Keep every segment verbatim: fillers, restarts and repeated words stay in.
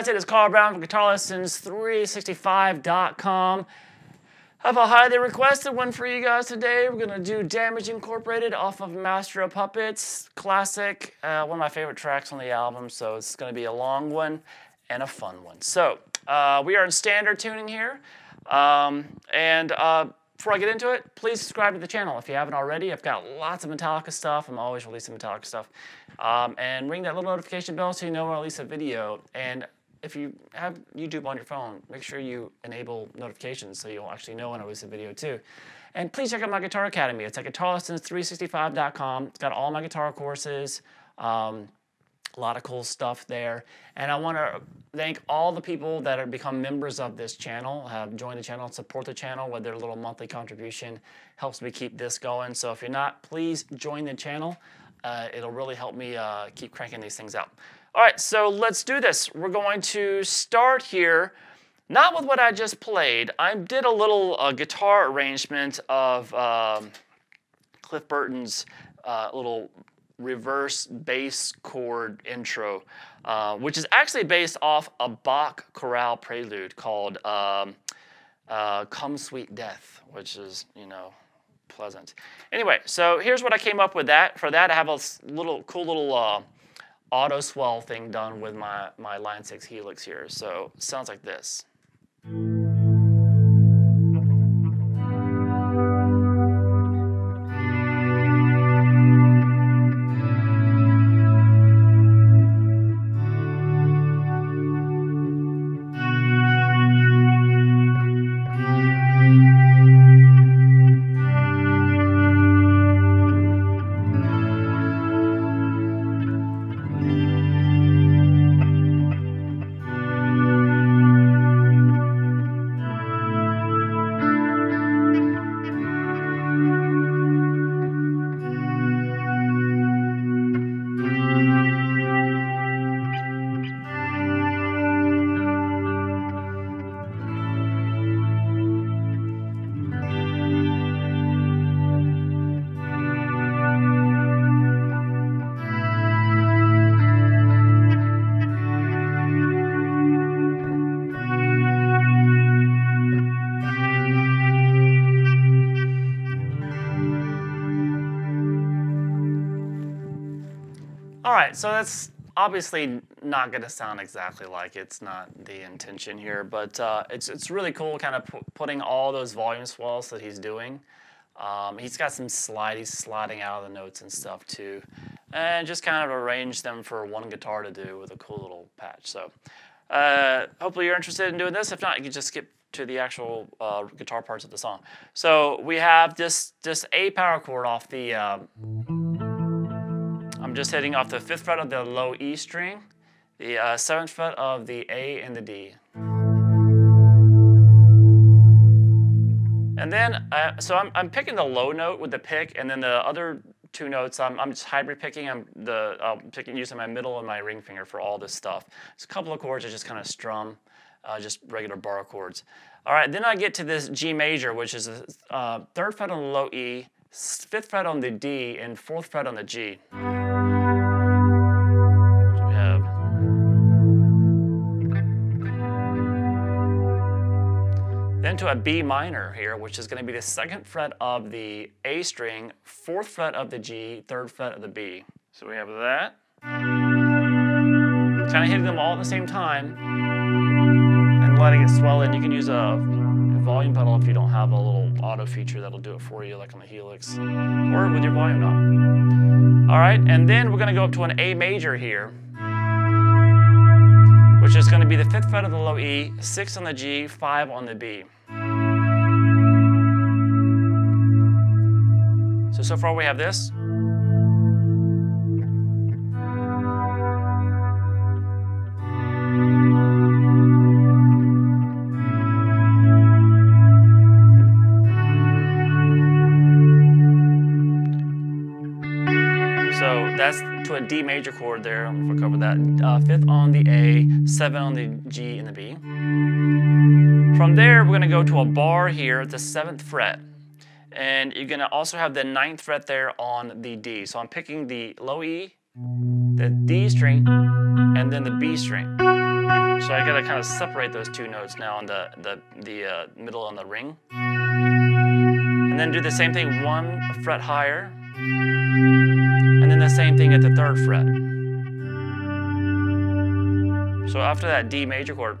that's it. It's Carl Brown from Guitar Lessons three sixty-five dot com. I have a highly requested one for you guys today. We're going to do Damage Incorporated off of Master of Puppets. Classic, uh, one of my favorite tracks on the album, so it's going to be a long one and a fun one. So, uh, we are in standard tuning here. Um, and uh, before I get into it, please subscribe to the channel if you haven't already. I've got lots of Metallica stuff. I'm always releasing Metallica stuff. Um, and ring that little notification bell so you know when I release a video. And if you have YouTube on your phone, make sure you enable notifications so you'll actually know when I release a video too. And please check out My Guitar Academy. It's at Guitar Lessons three sixty-five dot com. It's got all my guitar courses, um, a lot of cool stuff there. And I want to thank all the people that have become members of this channel, have joined the channel, support the channel with their little monthly contribution. Helps me keep this going. So if you're not, please join the channel. Uh, it'll really help me uh, keep cranking these things out. All right, so let's do this. We're going to start here, not with what I just played. I did a little uh, guitar arrangement of um, Cliff Burton's uh, little reverse bass chord intro, uh, which is actually based off a Bach chorale prelude called um, uh, Come Sweet Death, which is, you know, pleasant. Anyway, so here's what I came up with that. For that, I have a little cool little... Uh, auto swell thing done with my, my Line six Helix here. So it sounds like this. Alright, so that's obviously not going to sound exactly like it. It's not the intention here, but uh, it's, it's really cool kind of pu putting all those volume swells that he's doing. Um, he's got some slidey sliding out of the notes and stuff too, and just kind of arrange them for one guitar to do with a cool little patch. So uh, hopefully you're interested in doing this. If not, you can just skip to the actual uh, guitar parts of the song. So we have this, this A power chord off the... Uh, I'm just hitting off the fifth fret of the low E string, the uh, seventh fret of the A and the D. And then, uh, so I'm, I'm picking the low note with the pick, and then the other two notes, I'm, I'm just hybrid picking. I'm the uh, picking using my middle and my ring finger for all this stuff. It's a couple of chords I just kind of strum, uh, just regular bar chords. All right, then I get to this G major, which is the uh, third fret on the low E, fifth fret on the D, and fourth fret on the G. Then to a B minor here, which is going to be the second fret of the A string, fourth fret of the G, third fret of the B. So we have that. Kind of hitting them all at the same time and letting it swell in. You can use a volume pedal if you don't have a little auto feature that'll do it for you, like on the Helix, or with your volume knob. All right, and then we're going to go up to an A major here, which is going to be the fifth fret of the low E, six on the G, five on the B. So, so far we have this. So that's to a D major chord there. I'm going to cover that. Uh, fifth on the A, seven on the G and the B. From there, we're going to go to a bar here at the seventh fret. And you're going to also have the ninth fret there on the D. So I'm picking the low E, the D string, and then the B string. So I gotta kind of separate those two notes now on the, the, the uh, middle on the ring. And then do the same thing one fret higher. And then the same thing at the third fret. So after that D major chord,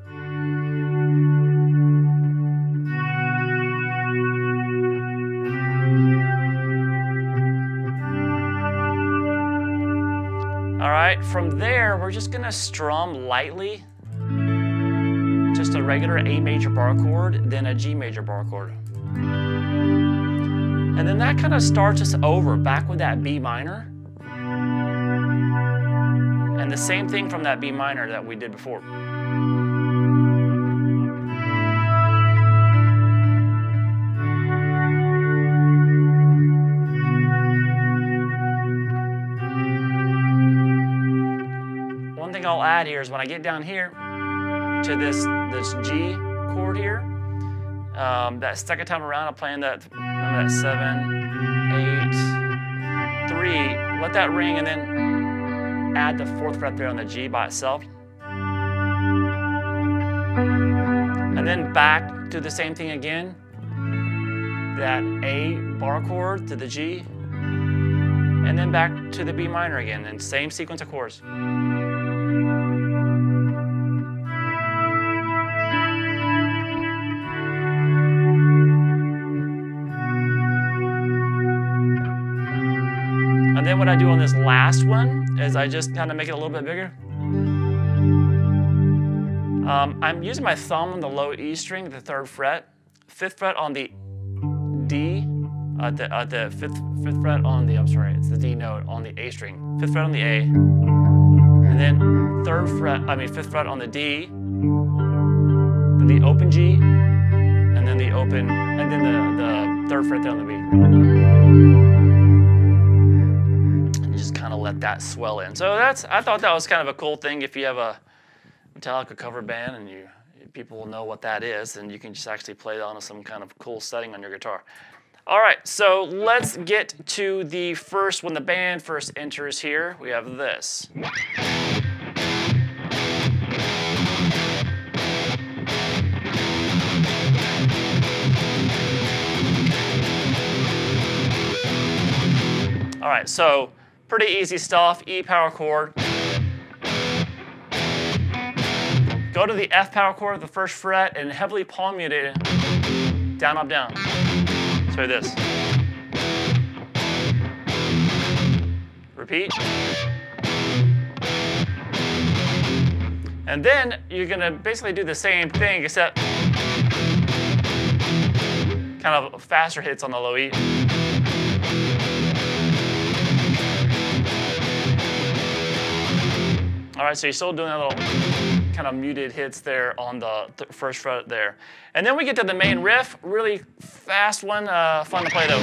all right, from there, we're just gonna strum lightly, just a regular A major bar chord, then a G major bar chord. And then that kind of starts us over, back with that B minor. And the same thing from that B minor that we did before. One thing I'll add here is when I get down here to this, this G chord here, um, that second time around I'm playing that, that seven, eight, three, let that ring and then add the fourth fret there on the G by itself. And then back to the same thing again. That A bar chord to the G. And then back to the B minor again. And same sequence of chords. And then what I do on this last one is I just kind of make it a little bit bigger. Um, I'm using my thumb on the low E string at the third fret, fifth fret on the D, at the, at the fifth, fifth fret on the, I'm sorry, it's the D note on the A string, fifth fret on the A, and then third fret, I mean fifth fret on the D, then the open G, and then the open, and then the, the third fret there on the B. Kind of let that swell in. So that's, I thought that was kind of a cool thing. If you have a Metallica cover band and you people will know what that is, and you can just actually play that on some kind of cool setting on your guitar. All right, so let's get to the first, when the band first enters here, we have this. All right, so pretty easy stuff, E power chord. Go to the F power chord of the first fret and heavily palm muted, down, up, down. So this. Repeat. And then you're gonna basically do the same thing except kind of faster hits on the low E. All right, so you're still doing that little kind of muted hits there on the th first fret there. And then we get to the main riff, really fast one, uh, fun to play though.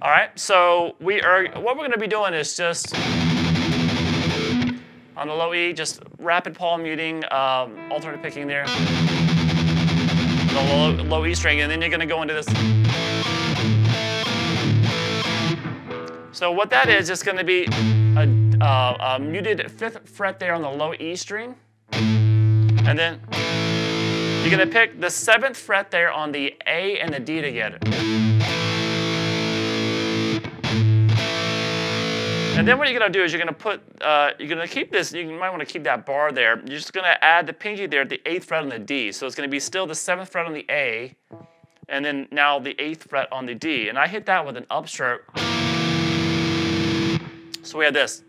All right, so we are, what we're gonna be doing is just on the low E, just rapid palm muting, um, alternate picking there, the low, low E string, and then you're gonna go into this. So what that is, it's gonna be a, uh, a muted fifth fret there on the low E string, and then you're gonna pick the seventh fret there on the A and the D together. And then what you're gonna do is you're gonna put, uh, you're gonna keep this, you might wanna keep that bar there. You're just gonna add the pinky there at the eighth fret on the D. So it's gonna be still the seventh fret on the A, and then now the eighth fret on the D. And I hit that with an upstroke. So we have this.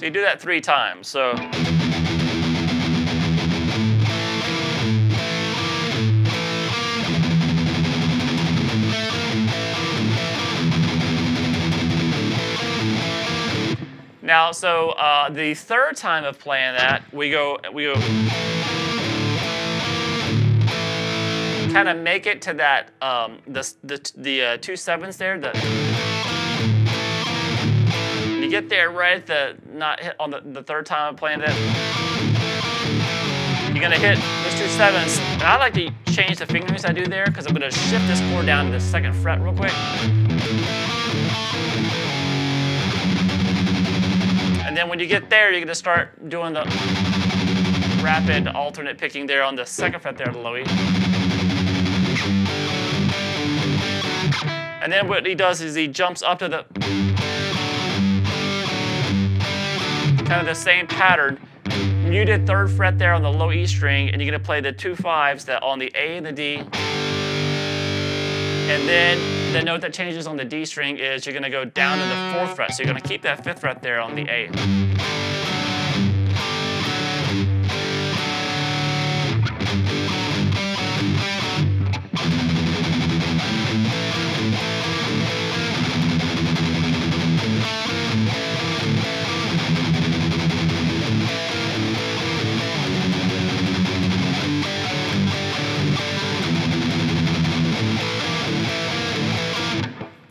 So you do that three times, so. Now, so uh, the third time of playing that, we go, we go, kind of make it to that um, the the the uh, two sevenths there. The you get there right at the not hit on the, the third time of playing that. You're gonna hit those two sevenths, and I like to change the fingerings I do there because I'm gonna shift this chord down to the second fret real quick. And then when you get there, you're going to start doing the rapid alternate picking there on the second fret there of the low E. And then what he does is he jumps up to the kind of the same pattern, muted third fret there on the low E string, and you're going to play the two fives that on the A and the D. And then the note that changes on the D string is you're going to go down to the fourth fret. So you're going to keep that fifth fret there on the A.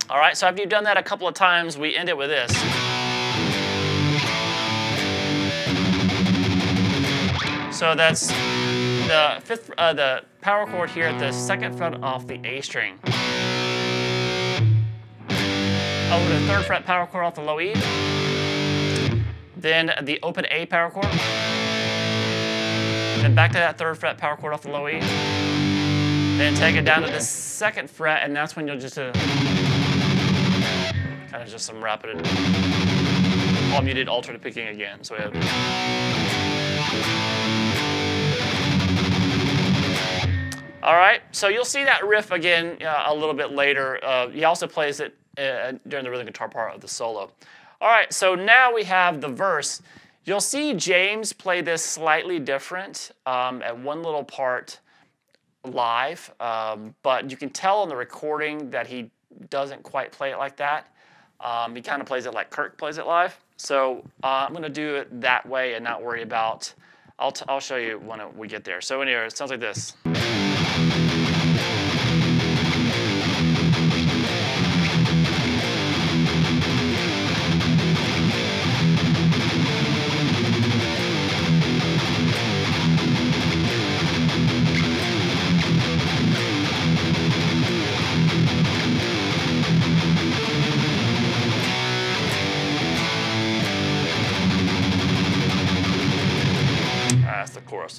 All right, so after you've done that a couple of times, we end it with this. So that's the fifth, uh, the power chord here at the second fret off the A string. Over to the third fret power chord off the low E. Then the open A power chord. Then back to that third fret power chord off the low E. Then take it down to the second fret, and that's when you'll just uh, kind of just some rapid, all muted alternate picking again. So we have. All right, so you'll see that riff again uh, a little bit later. Uh, he also plays it uh, during the rhythm guitar part of the solo. All right, so now we have the verse. You'll see James play this slightly different um, at one little part live, um, but you can tell on the recording that he doesn't quite play it like that. Um, he kind of plays it like Kirk plays it live. So uh, I'm going to do it that way and not worry about, I'll, t I'll show you when we get there. So anyway, it sounds like this.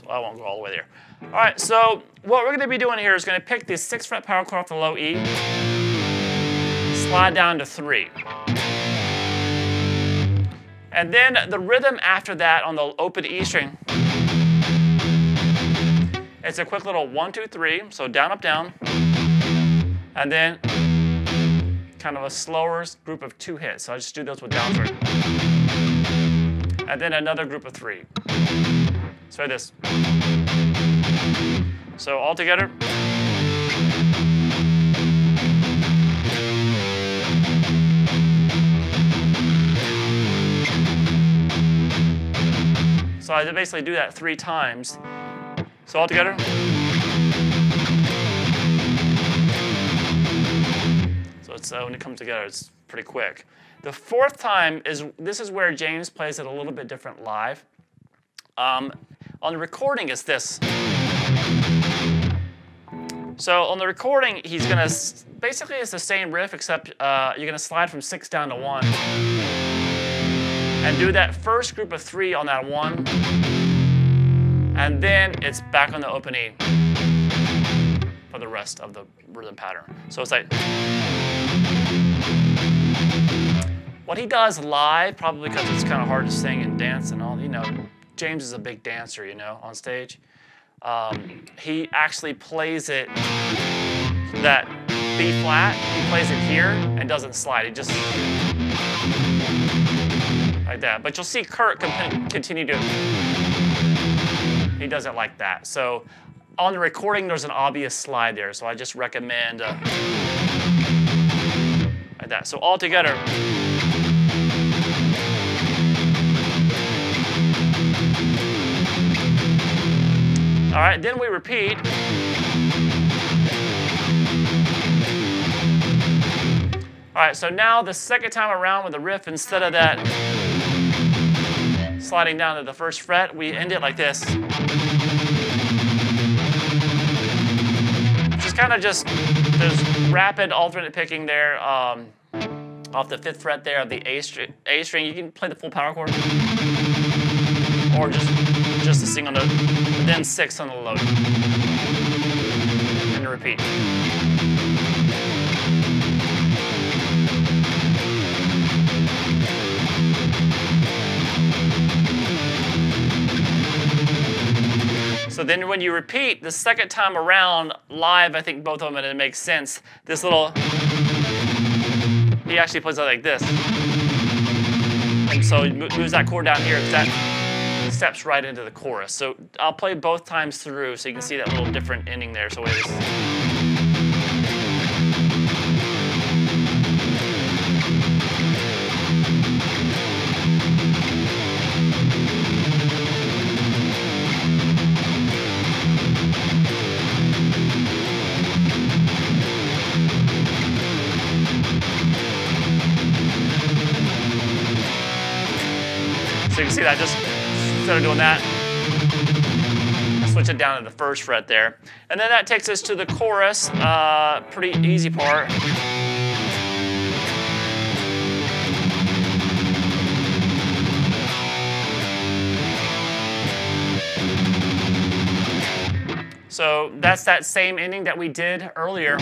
I won't go all the way there. All right, so what we're going to be doing here is going to pick the sixth fret power chord off the low E, slide down to three. And then the rhythm after that on the open E string, it's a quick little one, two, three, so down, up, down, and then kind of a slower group of two hits. So I just do those with down three. And then another group of three. So this. So all together. So I basically do that three times. So all together. So it's uh, when it comes together, it's pretty quick. The fourth time is this is where James plays it a little bit different live. Um, On the recording, it's this. So on the recording, he's gonna basically it's the same riff, except uh, you're gonna slide from six down to one, and do that first group of three on that one, and then it's back on the open E for the rest of the rhythm pattern. So it's like what he does live, probably because it's kind of hard to sing and dance and all, you know. James is a big dancer, you know, on stage. Um, he actually plays it that B flat. He plays it here and doesn't slide. He just like that. But you'll see Kirk continue to. He does it like that. So on the recording, there's an obvious slide there. So I just recommend uh, like that. So all together. All right, then we repeat. All right, so now the second time around with the riff, instead of that sliding down to the first fret, we end it like this. Just kind of just, there's rapid alternate picking there um, off the fifth fret there of the A string. A string, you can play the full power chord or just, just a single note, but then six on the low. And repeat. So then when you repeat the second time around live, I think both of them, and it makes sense. This little, he actually plays it like this. And so he moves that chord down here because that steps right into the chorus. So I'll play both times through so you can see that little different ending there. So wait. So you can see that, just instead of doing that, switch it down to the first fret there. And then that takes us to the chorus, uh, pretty easy part. So that's that same ending that we did earlier.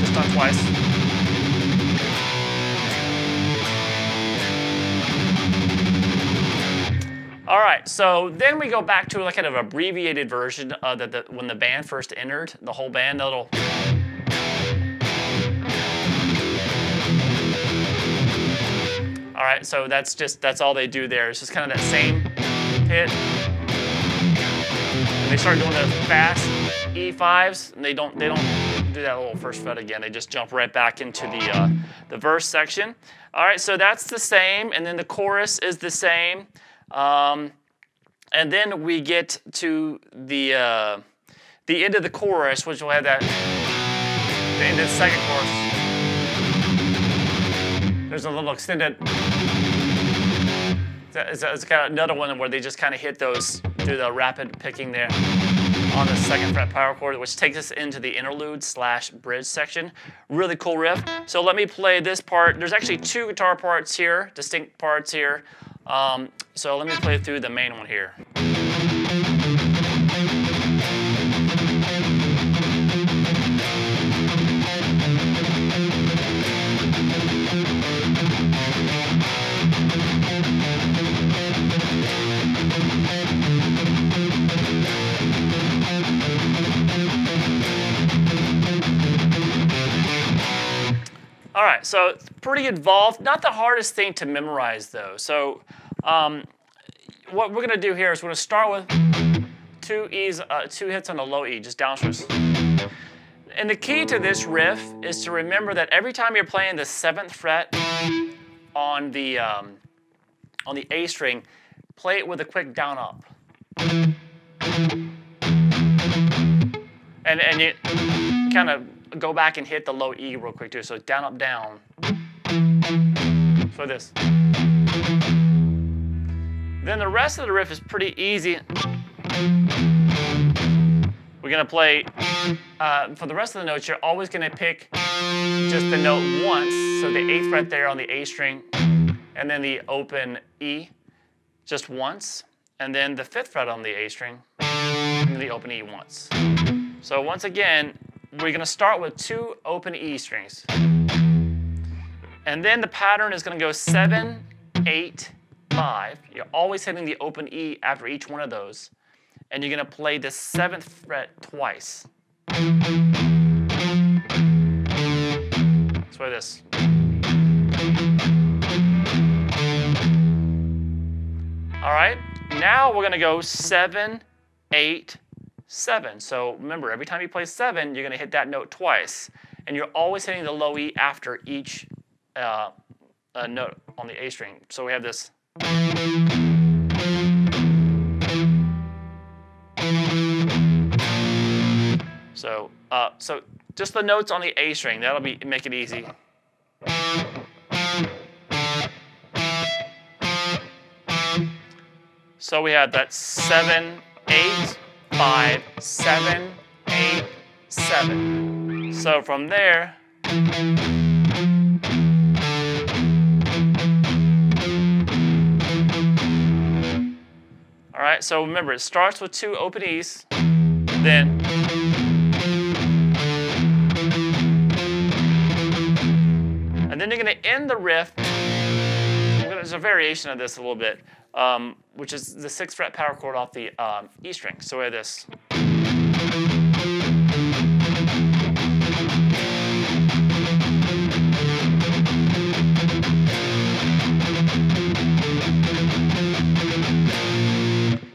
Just done twice. All right, so then we go back to like kind of an abbreviated version uh, that the, when the band first entered, the whole band, that little. All right, so that's just, that's all they do there. It's just kind of that same hit. And they start doing those fast E fives, and they don't, they don't do that little first fret again. They just jump right back into the, uh, the verse section. All right, so that's the same, and then the chorus is the same. Um, and then we get to the uh, the end of the chorus, which will have that the end of the second chorus. There's a little extended. It's, it's kind of another one where they just kind of hit those, do the rapid picking there on the second fret power chord, which takes us into the interlude slash bridge section. Really cool riff. So let me play this part. There's actually two guitar parts here, distinct parts here. Um, so let me play through the main one here. All right, so it's pretty involved. Not the hardest thing to memorize, though. So um, what we're going to do here is we're going to start with two E's, uh, two hits on the low E, just downstrokes. And the key to this riff is to remember that every time you're playing the seventh fret on the, um, on the A string, play it with a quick down up. And, and it kind of go back and hit the low E real quick too. So down, up, down. So this. Then the rest of the riff is pretty easy. We're gonna play, uh, for the rest of the notes, you're always gonna pick just the note once. So the eighth fret there on the A string, and then the open E just once. And then the fifth fret on the A string, and then the open E once. So once again, we're going to start with two open E strings. And then the pattern is going to go seven, eight, five. You're always hitting the open E after each one of those. And you're going to play the seventh fret twice. Let's play this. All right. Now we're going to go seven, eight, seven. So remember, every time you play seven, you're going to hit that note twice. And you're always hitting the low E after each uh, uh, note on the A string. So we have this. So, uh, so just the notes on the A string, that'll be make it easy. So we have that seven, eight, five, seven, eight, seven. So from there, all right, so remember, it starts with two open E's, then and then you're going to end the riff. There's a variation of this a little bit, um, which is the sixth fret power chord off the um, E string. So we have this.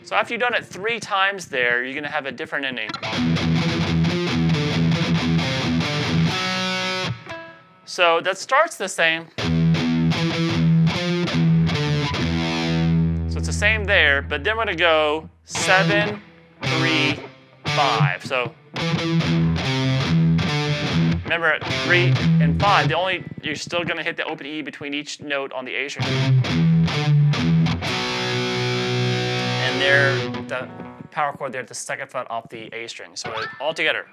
So after you've done it three times there, you're going to have a different ending. So that starts the same. So it's the same there, but then we're going to go seven, three, five. So remember, three and five, the only, you're still going to hit the open E between each note on the A string. And there, the power chord there at the second fret off the A string. So all together.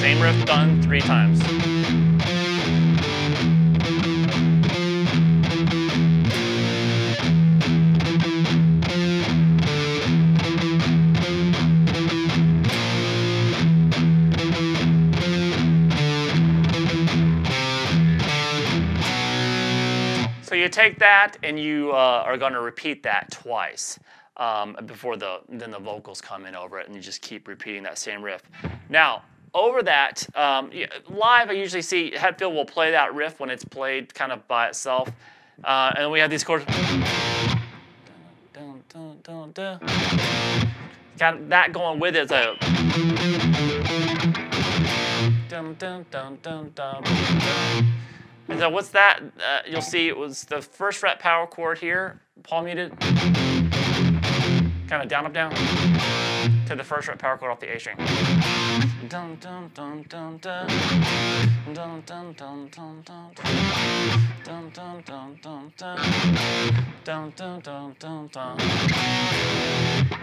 Same riff done three times. So you take that and you uh, are going to repeat that twice um, before the then the vocals come in over it, and you just keep repeating that same riff. Now, over that, um, live I usually see Hetfield will play that riff when it's played kind of by itself. Uh, and we have these chords. Dun, dun, dun, dun, dun. Got that going with it. So. Dun, dun, dun, dun, dun, dun. And so what's that? Uh, you'll see it was the first fret power chord here, palm muted. Kind of down, up, down. To the first fret power chord off the A string. Dun, dun, dun, dun, dun. Dun, dun, dun, dun, dun. Dun, dun, dun, dun, dun. Dun, dun, dun, dun, dun.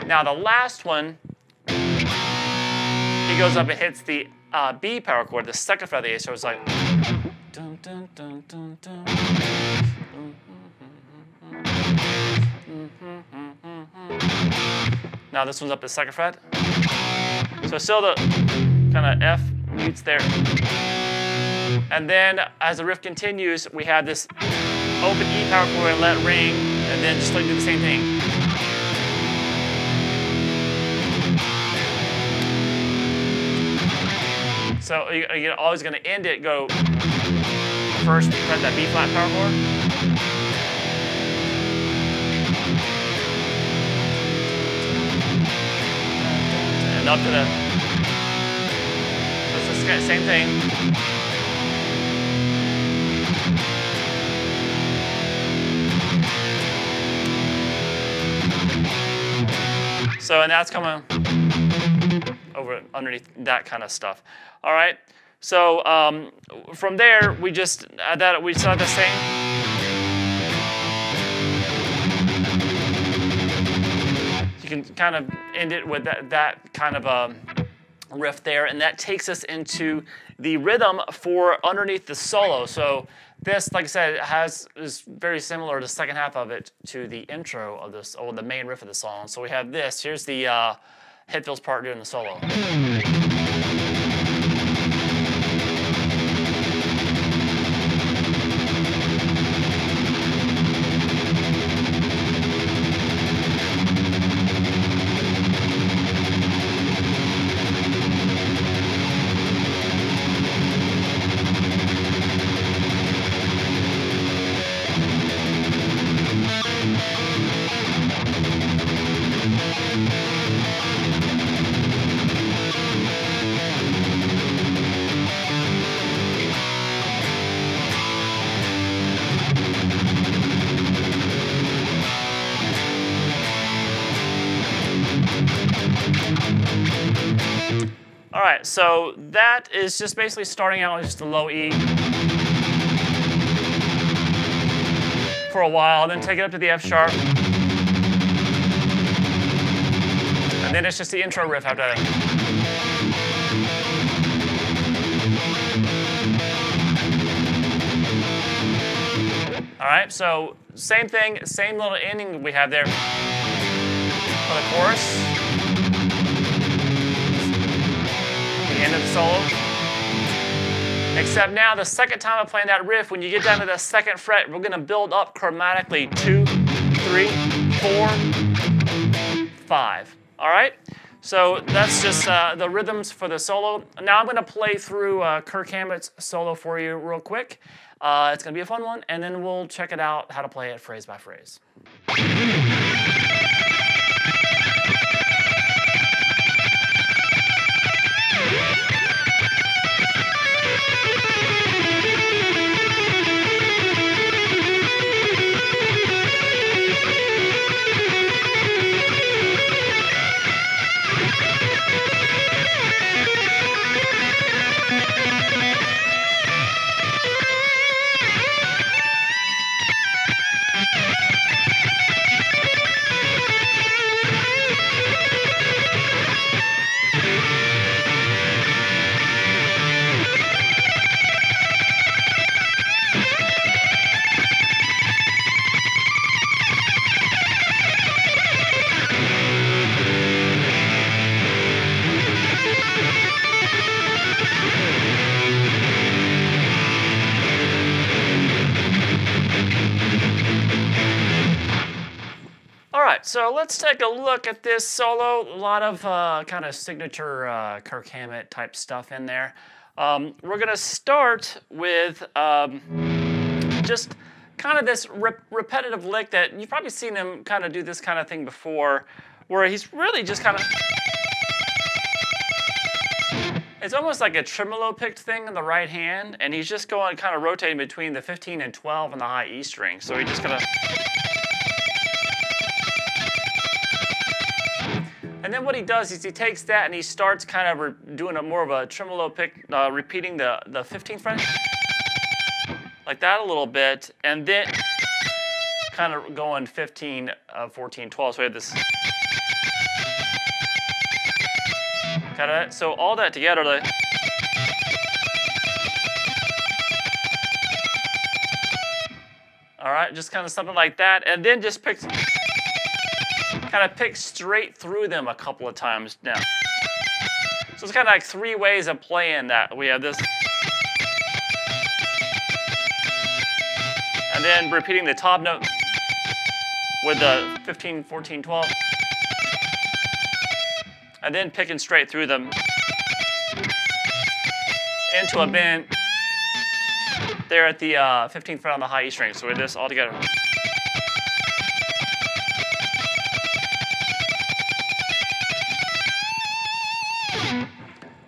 Now the last one, he goes up and hits the uh, B power chord, the second fret of the A, so it's like. Dun, dun, dun, dun, dun. Now this one's up the second fret. So still the kind of F mutes there. And then as the riff continues, we have this open E power chord and let it ring, and then just like do the same thing. So you're always going to end it, go first fret that B flat power chord. Up to the, so it's the same thing. So and that's coming over underneath that kind of stuff. All right. So um, from there we just add that we saw the same. You can kind of end it with that, that kind of a riff there, and that takes us into the rhythm for underneath the solo. So this, like I said, has is very similar to the second half of it to the intro of this, or the main riff of the song. So we have this. Here's the uh, Hetfield's part during the solo. All right, so that is just basically starting out with just a low E for a while, then take it up to the F sharp. And then it's just the intro riff after that. All right, so same thing, same little ending we have there for the chorus. The end of the solo. Except now, the second time I'm playing that riff, when you get down to the second fret, we're gonna build up chromatically two, three, four, five. All right, so that's just uh, the rhythms for the solo. Now I'm gonna play through uh, Kirk Hammett's solo for you real quick. Uh, it's going to be a fun one, and then we'll check it out how to play it phrase by phrase. So let's take a look at this solo. A lot of uh, kind of signature uh, Kirk Hammett type stuff in there. Um, we're gonna start with um, just kind of this re repetitive lick that you've probably seen him kind of do this kind of thing before, where he's really just kind of... It's almost like a tremolo picked thing in the right hand, and he's just going kind of rotating between the fifteen and twelve and the high E string. So he just kind of... And then what he does is he takes that and he starts kind of doing a more of a tremolo pick, uh, repeating the, the fifteenth fret, like that a little bit, and then kind of going fifteen, uh, fourteen, twelve, so we have this. Kind of, so all that together, like, all right, just kind of something like that, and then just picks. Kind of pick straight through them a couple of times now. So it's kind of like three ways of playing that. We have this. And then repeating the top note with the fifteen, fourteen, twelve. And then picking straight through them into a bend there at the uh, fifteenth fret on the high E string. So we have this all together.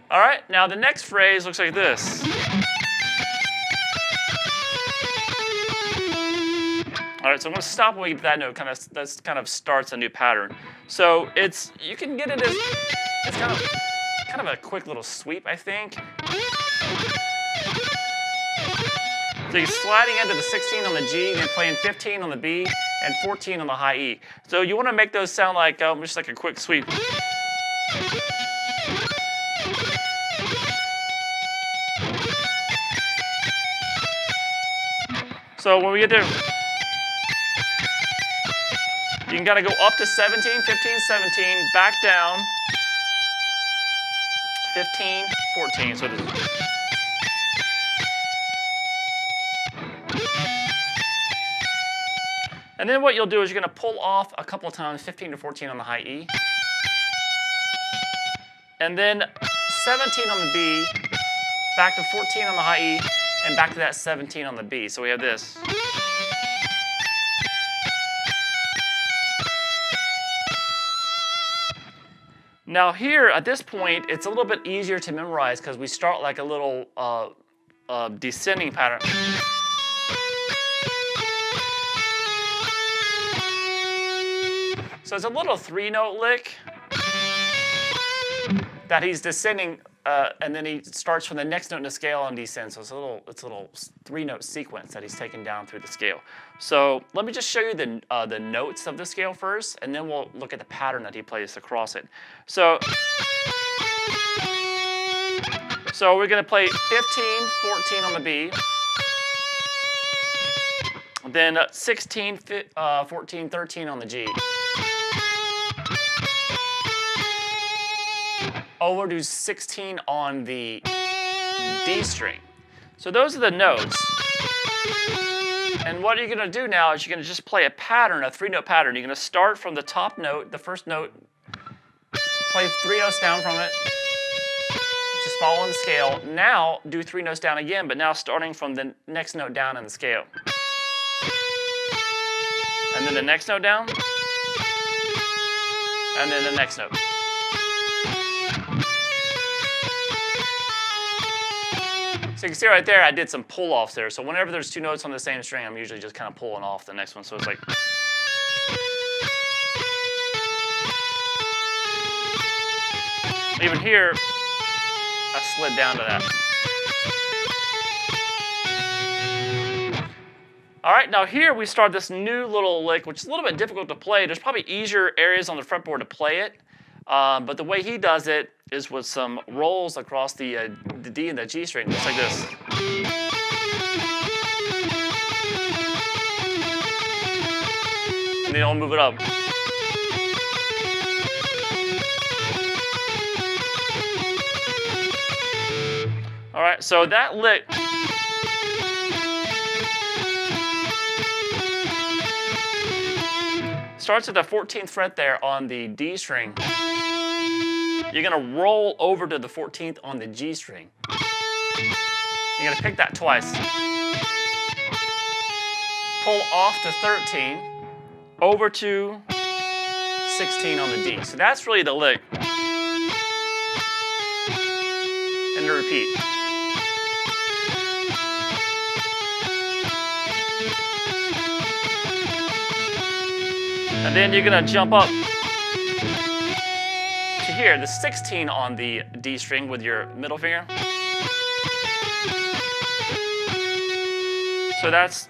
All right, now the next phrase looks like this. All right, so I'm gonna stop when we get to that note. Kind of, that's kind of starts a new pattern. So it's, you can get it as, it's kind of, kind of a quick little sweep, I think. So you're sliding into the sixteen on the G, and playing fifteen on the B, and fourteen on the high E. So you wanna make those sound like, um, just like a quick sweep. So when we get there, you can kind of go up to seventeen, fifteen, seventeen, back down, fifteen, fourteen. So this is... And then what you'll do is you're going to pull off a couple of times, fifteen to fourteen on the high E, and then seventeen on the B, back to fourteen on the high E, and back to that seventeen on the B. So we have this. Now here, at this point, it's a little bit easier to memorize because we start like a little uh, uh, descending pattern. So it's a little three-note lick that he's descending uh, and then he starts from the next note in the scale and descends. So it's a little, it's a little three-note sequence that he's taken down through the scale. So let me just show you the uh, the notes of the scale first, and then we'll look at the pattern that he plays across it. So, so we're going to play fifteen, fourteen on the B. Then uh, sixteen, fourteen, thirteen on the G. Overdo sixteen on the D string. So those are the notes. And what you're gonna do now is you're gonna just play a pattern, a three note pattern. You're gonna start from the top note, the first note, play three notes down from it, just follow the scale. Now do three notes down again, but now starting from the next note down in the scale. And then the next note down, and then the next note. So you can see right there, I did some pull-offs there. So whenever there's two notes on the same string, I'm usually just kind of pulling off the next one. So it's like... Even here, I slid down to that. All right, now here we start this new little lick, which is a little bit difficult to play. There's probably easier areas on the fretboard to play it. Um, but the way he does it is with some rolls across the, uh, the D and the G string, just like this. And then I'll move it up. All right, so that lick. Starts at the fourteenth fret there on the D string. You're gonna roll over to the fourteenth on the G string. You're gonna pick that twice. Pull off to thirteen, over to sixteen on the D. So that's really the lick. And the repeat. And then you're gonna jump up to here, the sixteen on the D string with your middle finger. So that's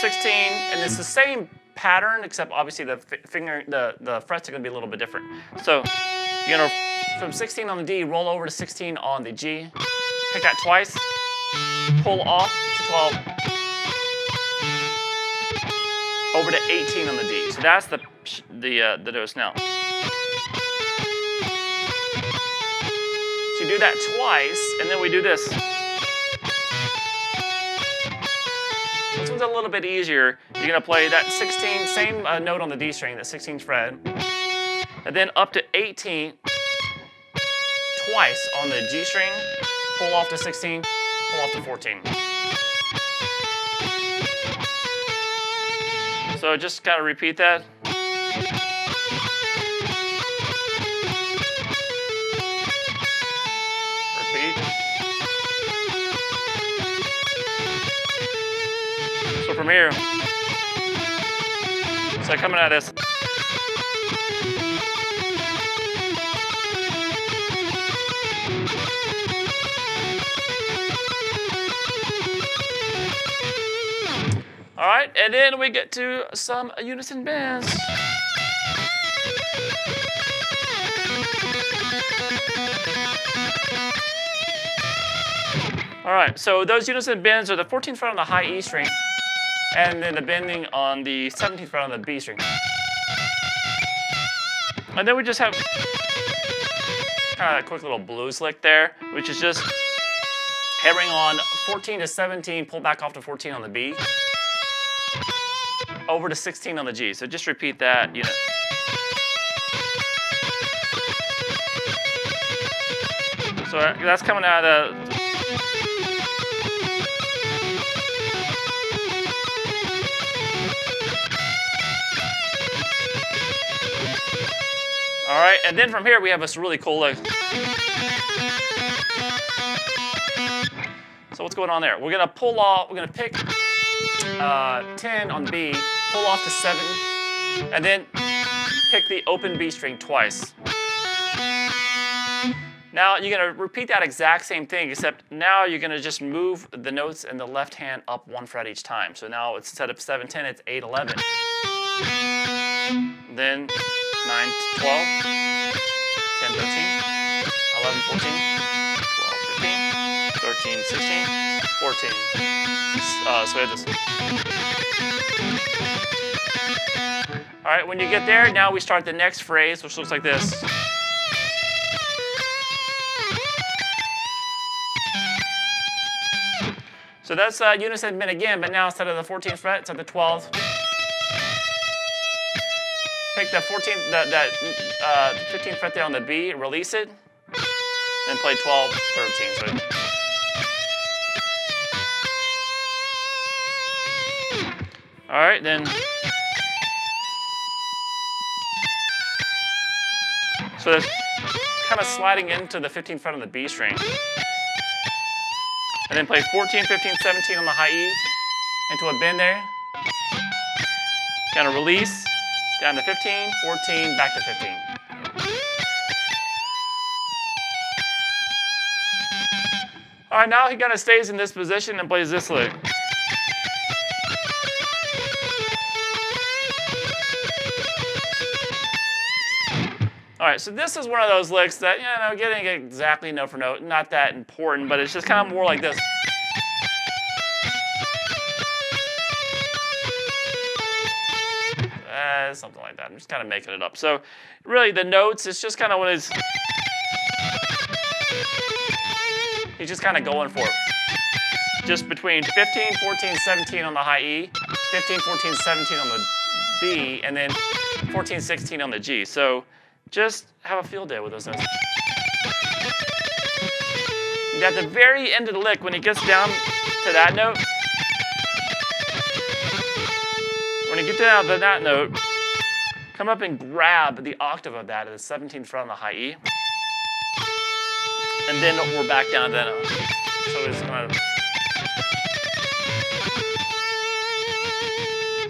sixteen, and it's the same pattern, except obviously the finger, the, the frets are gonna be a little bit different. So you're gonna, from sixteen on the D, roll over to sixteen on the G, pick that twice, pull off to twelve, over to eighteen on the D. So that's the the uh, the notes now. So you do that twice, and then we do this. This one's a little bit easier. You're gonna play that sixteen, same uh, note on the D string, that sixteenth fret, and then up to eighteen twice on the G string. Pull off to sixteen, pull off to fourteen. So just kind of repeat that. Repeat. So from here, so coming at this. All right, and then we get to some unison bands. All right, so those unison bends are the fourteenth fret on the high E string, and then the bending on the seventeenth fret on the B string. And then we just have kind of a quick little blues lick there, which is just hammering on fourteen to seventeen, pull back off to fourteen on the B. Over to sixteen on the G. So just repeat that, you know. So that's coming out of the... All right, and then from here we have this really cool lick. So what's going on there? We're gonna pull off, we're gonna pick uh, ten on B, pull off to seven, and then pick the open B string twice. Now you're going to repeat that exact same thing, except now you're going to just move the notes in the left hand up one fret each time. So now instead of seven ten, it's eight eleven. Then nine twelve, ten thirteen, eleven fourteen, twelve fifteen, thirteen sixteen, fourteen. Uh, so we have this. All right, when you get there, now we start the next phrase, which looks like this. So that's uh, unison bend again, but now instead of the fourteenth fret, it's at the twelfth. Pick the fourteenth, the, that uh, fifteenth fret there on the B, release it, and play twelve, thirteen. So. All right, then. So that's kind of sliding into the fifteenth fret on the B string. And then play fourteen, fifteen, seventeen on the high E into a bend there. Kind of release, down to fifteen, fourteen, back to fifteen. All right, now he kind of stays in this position and plays this lick. All right, so this is one of those licks that, you know, getting exactly note for note, not that important, but it's just kind of more like this. Uh, something like that. I'm just kind of making it up. So really the notes, it's just kind of when it's... He's just kind of going for it. Just between fifteen, fourteen, seventeen on the high E, fifteen, fourteen, seventeen on the B, and then fourteen, sixteen on the G. So just have a field day with those notes. And at the very end of the lick, when he gets down to that note, when he gets down to that note, come up and grab the octave of that at the seventeenth fret on the high E, and then we're back down to that note. So it's kind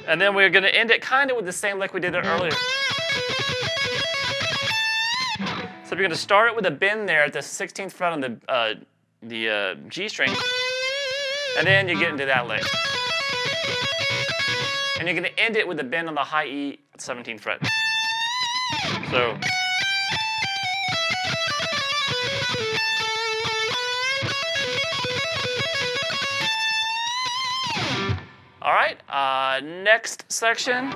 of, and then we're going to end it kind of with the same lick we did earlier. So you're going to start it with a bend there at the sixteenth fret on the uh, the uh, G string, and then you get into that lick. And you're going to end it with a bend on the high E at the seventeenth fret. So. All right, uh, next section.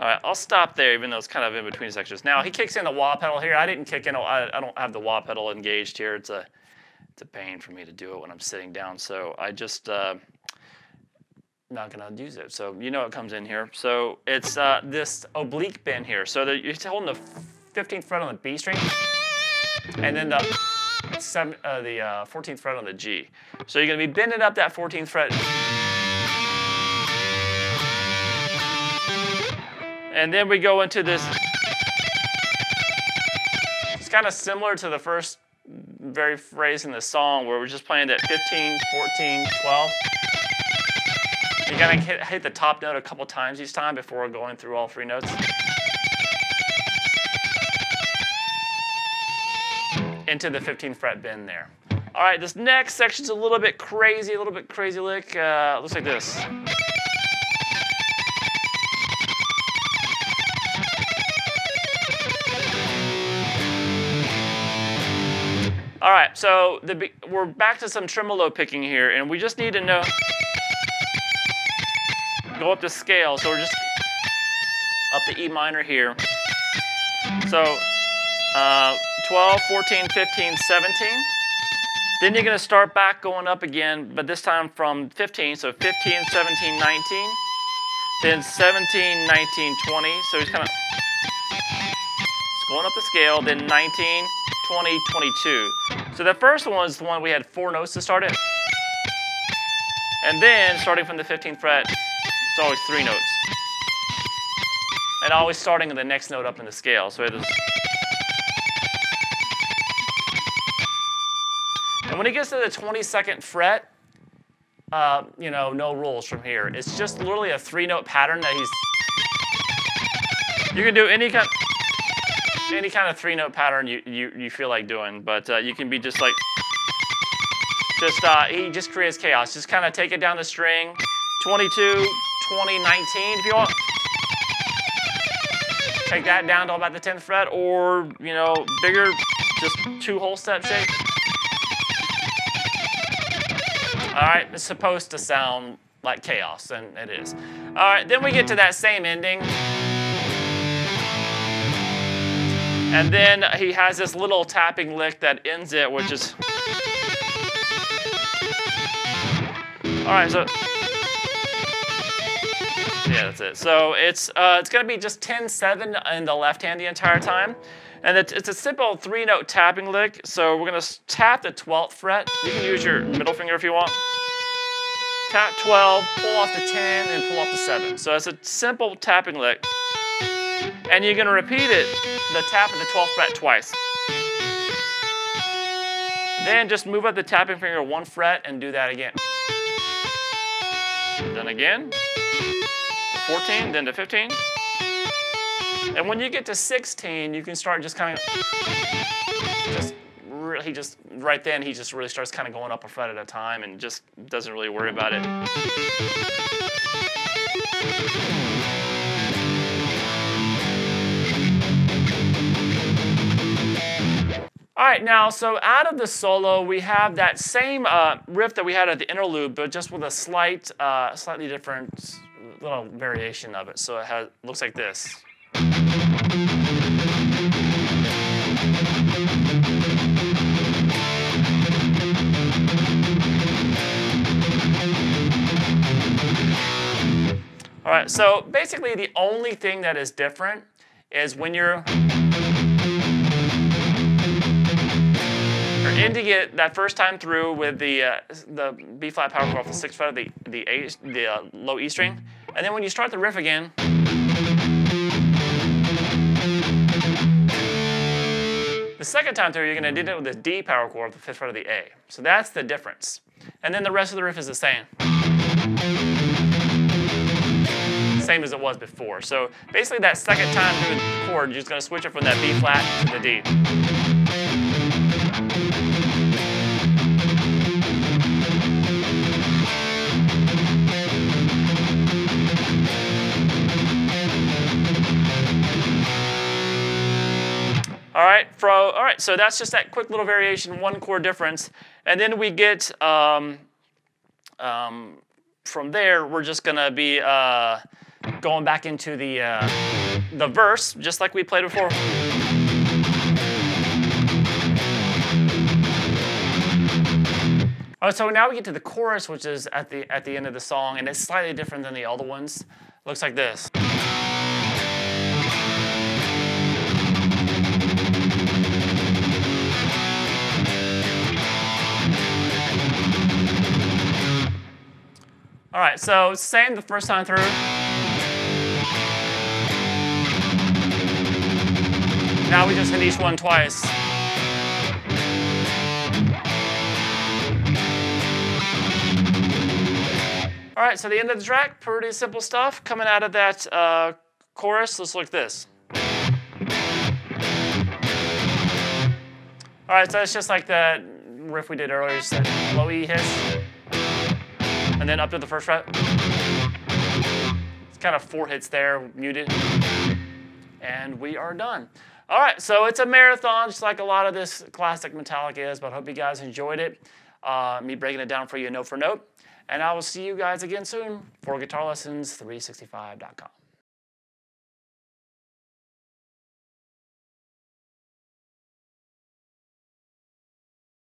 All right, I'll stop there, even though it's kind of in between sections. Now, he kicks in the wah pedal here. I didn't kick in, I, I don't have the wah pedal engaged here. It's a, it's a pain for me to do it when I'm sitting down, so I just uh, not gonna use it. So you know it comes in here. So it's uh, this oblique bend here. So the, you're holding the fifteenth fret on the B string, and then the, seven, uh, the uh, fourteenth fret on the G. So you're gonna be bending up that fourteenth fret. And then we go into this. It's kind of similar to the first very phrase in the song where we're just playing that fifteen, fourteen, twelve. You're going to hit, hit the top note a couple times each time before going through all three notes. Into the fifteenth fret bend there. All right, this next section's a little bit crazy, a little bit crazy lick. Uh, looks like this. All right, so the, we're back to some tremolo picking here, and we just need to know, go up the scale. So we're just up the E minor here. So uh, twelve, fourteen, fifteen, seventeen. Then you're gonna start back going up again, but this time from fifteen. So fifteen, seventeen, nineteen. Then seventeen, nineteen, twenty. So he's kind of going up the scale, then nineteen, twenty, twenty-two. So the first one is the one we had four notes to start it. And then starting from the fifteenth fret, it's always three notes. And always starting in the next note up in the scale. So it is. And when it gets to the twenty-second fret, uh, you know, no rules from here. It's just literally a three note pattern that he's You can do any kind, any kind of three-note pattern you, you, you feel like doing, but uh, you can be just like, just uh, he just creates chaos. Just kind of take it down the string, twenty-two, twenty, nineteen if you want. Take that down to about the tenth fret, or, you know, bigger, just two whole step shake. All right, it's supposed to sound like chaos, and it is. All right, then we get to that same ending. And then he has this little tapping lick that ends it, which is... All right, so... Yeah, that's it. So it's, uh, it's going to be just ten seven in the left hand the entire time. And it's, it's a simple three-note tapping lick, so we're going to tap the twelfth fret. You can use your middle finger if you want. Tap twelve, pull off the ten, and pull off the seven. So it's a simple tapping lick. And you're going to repeat it, the tap of the twelfth fret twice. Then just move up the tapping finger one fret and do that again. Then again. fourteen, then to fifteen. And when you get to sixteen, you can start just kind of, just he just right then he just really starts kind of going up a fret at a time and just doesn't really worry about it. All right, now so out of the solo we have that same uh, riff that we had at the interlude, but just with a slight, uh, slightly different little variation of it. So it has looks like this. All right, so basically the only thing that is different is when you're, you're ending it that first time through with the uh, the B flat power chord off the sixth fret of the the A, the uh, low E string, and then when you start the riff again, the second time through you're going to do it with the D power chord off the fifth fret of the A. So that's the difference, and then the rest of the riff is the same. Same as it was before. So basically that second time through the chord, you're just going to switch it from that B flat to the D. All right, for, all right, so that's just that quick little variation, one chord difference. And then we get, um, um, from there, we're just going to be uh, going back into the, uh, the verse, just like we played before. All right, so now we get to the chorus, which is at the, at the end of the song, and it's slightly different than the other ones. It looks like this. All right, so same the first time through. Now we just hit each one twice. All right, so the end of the track, pretty simple stuff. Coming out of that uh, chorus, let's look at this. All right, so it's just like that riff we did earlier, just that low E hiss. And then up to the first fret. It's kind of four hits there, muted. And we are done. All right, so it's a marathon, just like a lot of this classic Metallica is, but I hope you guys enjoyed it. Uh, me breaking it down for you note for note. And I will see you guys again soon for Guitar Lessons three sixty-five dot com.